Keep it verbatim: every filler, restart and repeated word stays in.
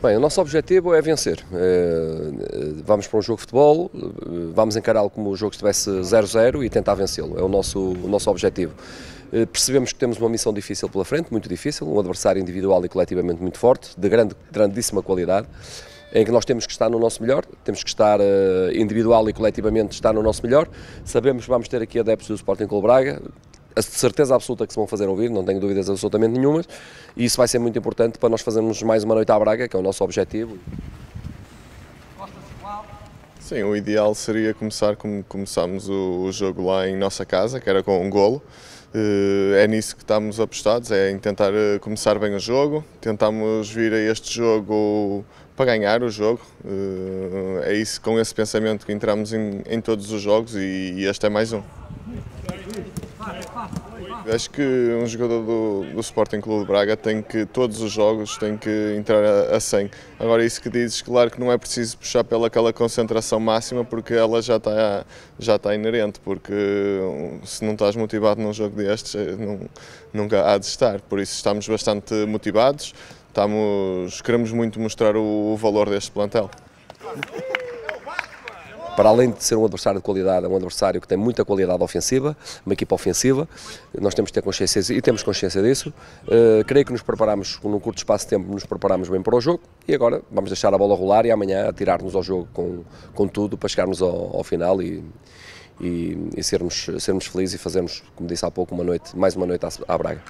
Bem, o nosso objetivo é vencer. Vamos para um jogo de futebol, vamos encará-lo como o jogo estivesse zero zero e tentar vencê-lo. É o nosso, o nosso objetivo. Percebemos que temos uma missão difícil pela frente, muito difícil, um adversário individual e coletivamente muito forte, de grande, grandíssima qualidade, em que nós temos que estar no nosso melhor, temos que estar individual e coletivamente estar no nosso melhor. Sabemos que vamos ter aqui adeptos do Sporting Clube de Braga, a certeza absoluta que se vão fazer ouvir, não tenho dúvidas absolutamente nenhumas, e isso vai ser muito importante para nós fazermos mais uma noite à Braga, que é o nosso objetivo. Sim, o ideal seria começar como começámos o jogo lá em nossa casa, que era com um golo. É nisso que estamos apostados, é em tentar começar bem o jogo, tentamos vir a este jogo para ganhar o jogo. É isso, com esse pensamento que entramos em, em todos os jogos, e este é mais um. Acho que um jogador do, do Sporting Clube de Braga tem que, todos os jogos, tem que entrar a, a cem. Agora, isso que dizes, claro que não é preciso puxar pelaquela concentração máxima, porque ela já está, já está inerente, porque se não estás motivado num jogo destes, não, nunca há de estar. Por isso estamos bastante motivados, estamos, queremos muito mostrar o, o valor deste plantel. Para além de ser um adversário de qualidade, é um adversário que tem muita qualidade ofensiva, uma equipa ofensiva, nós temos que ter consciência e temos consciência disso. Uh, creio que nos preparámos, num curto espaço de tempo, nos preparámos bem para o jogo, e agora vamos deixar a bola rolar e amanhã atirar-nos ao jogo com, com tudo para chegarmos ao, ao final e, e, e sermos, sermos felizes e fazermos, como disse há pouco, uma noite, mais uma noite à, à Braga.